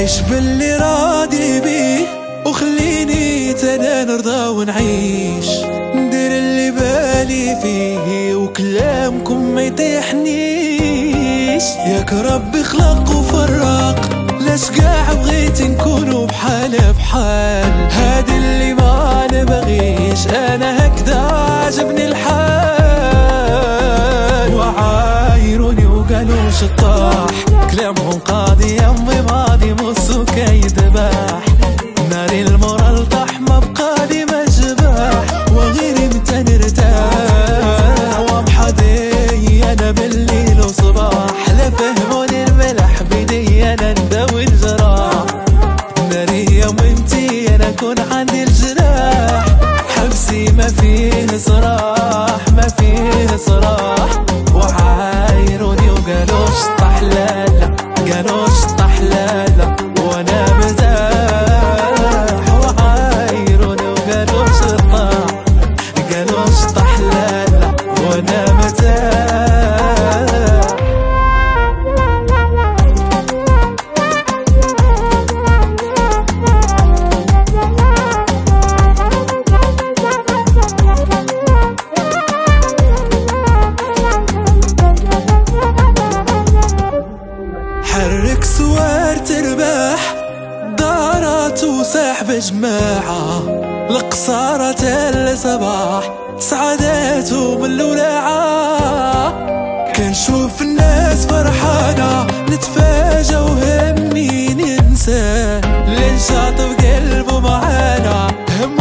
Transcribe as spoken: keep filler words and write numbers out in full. عيش باللي راضي بيه وخليني تانا نرضى ونعيش، ندير اللي بالي فيه وكلامكم ما يطيحنيش. ياك ربي خلق وفرق، لاش قاع بغيت نكونوا بحال بحال، هادي اللي ما نبغيش انا هكذا عجبني الحال. وعايروني وقالوا شطاح، كلامهم قاضي يمي ماضي مصو كيدباح، ناري المورا لطاح ما بقالي مجباح، وغيري متى نرتاح ومحضي انا بالليل وصباح، لا فهموني الملح بيدي انا نداوي الجراح، ناري يميمتي انا كون عندي الجراح، حبسي ما فيه صراح ما فيه صراح. وعايروني وقالوا شطاح لا لا، قالوا شطاح لا لا وانا مرتاح، وعايروني وقالوا شطاح، قالوا شطاح لا لا وانا مرتاح. حرك سوار ترباح، دارات وسحب جماعة، القصارة الصباح سعاداتهم اللولعة، كنشوف الناس فرحانة نتفاجأ وهمي ننسى، اللي نشاط بقلبه معانا هم